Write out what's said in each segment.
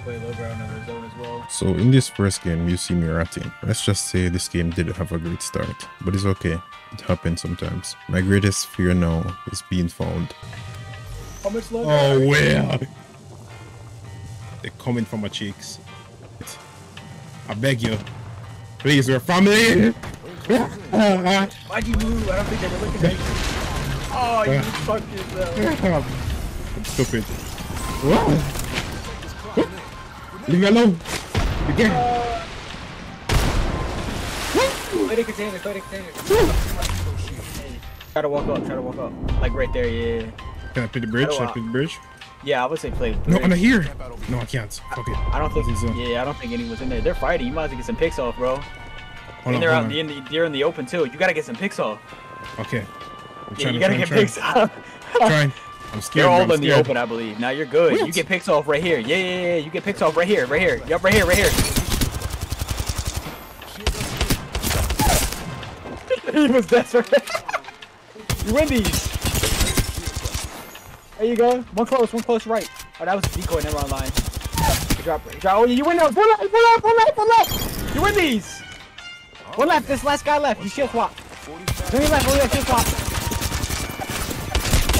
to play low ground on their own as well. So in this first game, you see me ratting. Let's just say this game didn't have a great start, but it's okay. It happens sometimes. My greatest fear now is being fouled. How much longer? Oh, well. They're coming for my cheeks. I beg you. Please, we're family. Why'd you move? I don't think they were looking at you. Oh, you fucked yourself. I'm stupid. What? Leave me alone. Again. Play the container, play the container. Try to walk up. Like right there, yeah. Can I pick the bridge? Yeah, I would say play. No, I'm not here. No, I can't. Fuck it. I don't think. Yeah, I don't think anyone's in there. They're fighting. You might have to get some picks off, bro. And they're out in the open too. You gotta get some picks off. Okay. Yeah, you gotta get picks off. I'm trying. I'm scared. They're all in the open, I believe. Now you're good. You get picks off right here. Yeah. You get picks off right here, Yup, right here. He was desperate. You win these. There you go. One close right. Oh, that was a decoy, never online. Drop. Oh, you win those. One left. You win these. One left. This last guy left. He shield swap. Only left. Shield swap.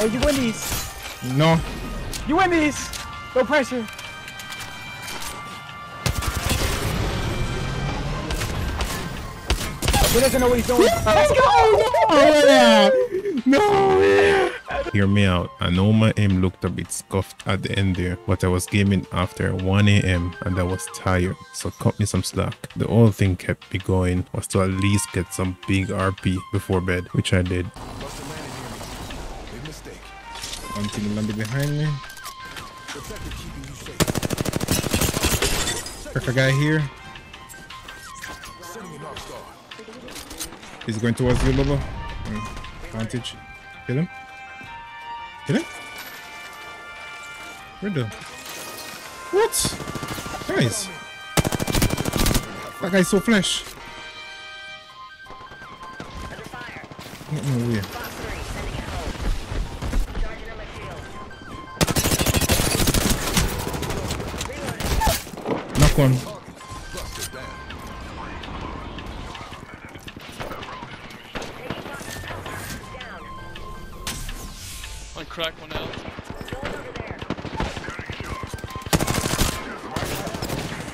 Oh, you win these. No. You win these. No pressure. He doesn't know what he's doing. Let's go. No. Hear me out. I know my aim looked a bit scuffed at the end there, but I was gaming after 1 AM and I was tired, so cut me some slack. The only thing kept me going was to at least get some big RP before bed, which I did. One thing landed behind me. Perfect guy here. He's going towards you, Lobo. Vantage. Kill him. We're done. What? Nice. That guy's so flash. No way. Knock one. I crack one out.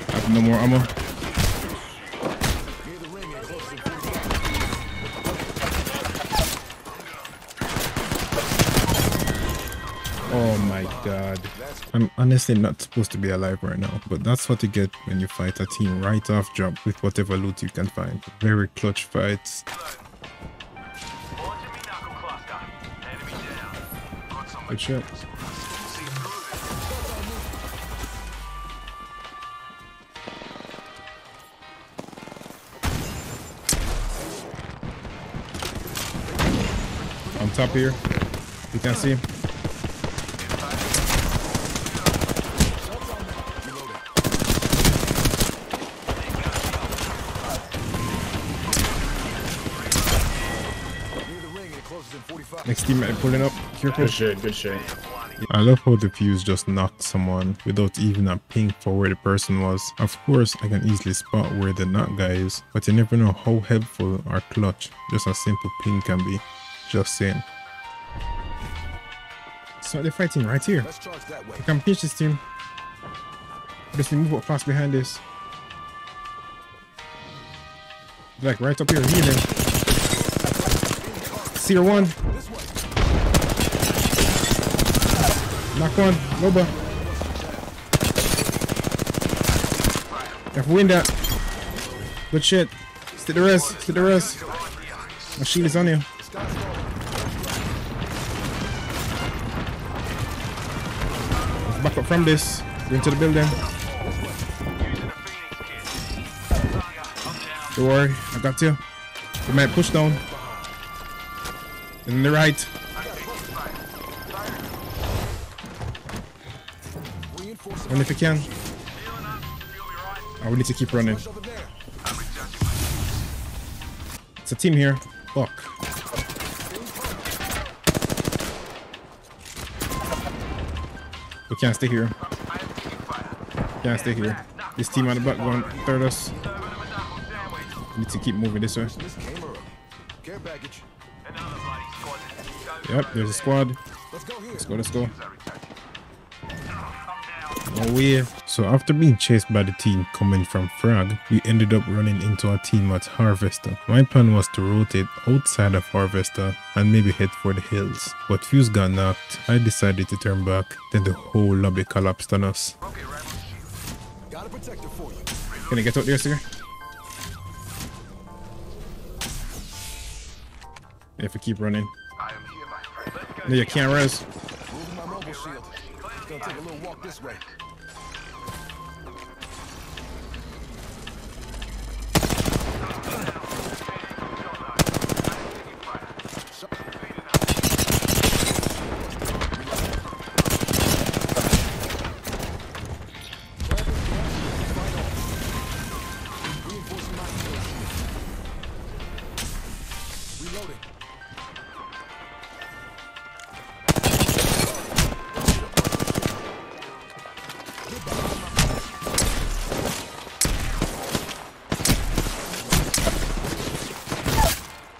I have no more ammo. Oh my god. I'm honestly not supposed to be alive right now, but that's what you get when you fight a team right off jump with whatever loot you can find. Very clutch fights. Good shot. On top here. You can't see him. Next teammate pulling up. Careful. Good shit. I love how the fuse just knocked someone without even a ping for where the person was. Of course, I can easily spot where the knock guy is, but you never know how helpful or clutch just a simple ping can be. Just saying. So they're fighting right here. I can pinch this team. Let's move up fast behind this. Like right up here, healing. Tier 1. Knock one. Loba. Got to win that. Good shit. Stick the rest. My shield is on you. Back up from this. Go into the building. Don't worry. I got you. We might push down. In the right. Run if you can. Oh, we need to keep running. It's a team here. Fuck. We can't stay here. guys, stay here. This team on the butt going to third us. We need to keep moving this way. Yep, there's a squad. Let's go. Oh yeah. So after being chased by the team coming from Frag, we ended up running into a team at Harvester. My plan was to rotate outside of Harvester and maybe head for the hills, but Fuse got knocked. I decided to turn back, then the whole lobby collapsed on us. Can I get out there, sir? If we keep running. No, you can't res. It's gonna take a little walk this way.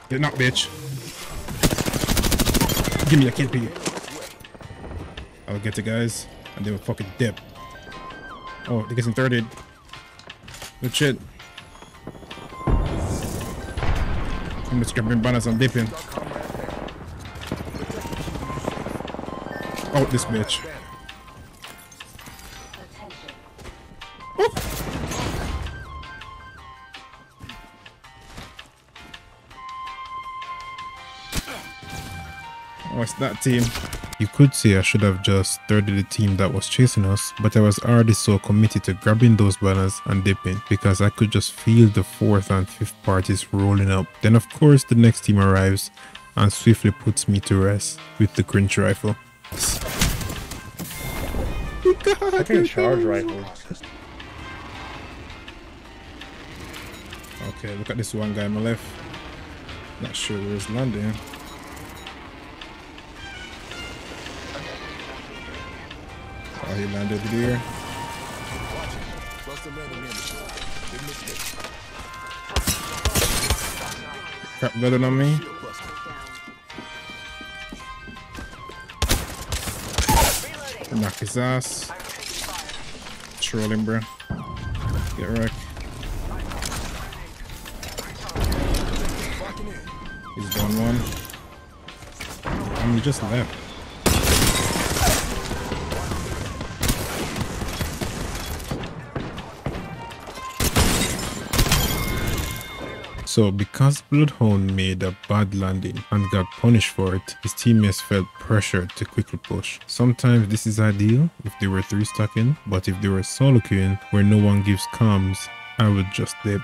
Get knocked, bitch. Give me a KP. I'll get the guys, and they will fucking dip. Oh, they're getting thirded. Good shit. I'm just grabbing banners and dipping. Oh, this bitch. That team. You could say I should have just thirded the team that was chasing us, but I was already so committed to grabbing those banners and dipping because I could just feel the fourth and fifth parties rolling up. Then of course the next team arrives and swiftly puts me to rest with the cringe rifle. I can charge rifle. Okay, look at this one guy on my left. Not sure where he's landing. Oh, he landed there. Crap, better than me. Knock his ass. Trolling, bro. Get wrecked. He's down one. And he just left. So because Bloodhound made a bad landing and got punished for it, his teammates felt pressured to quickly push. Sometimes this is ideal if they were 3-stacking, but if they were solo queuing where no one gives comms, I would just dip.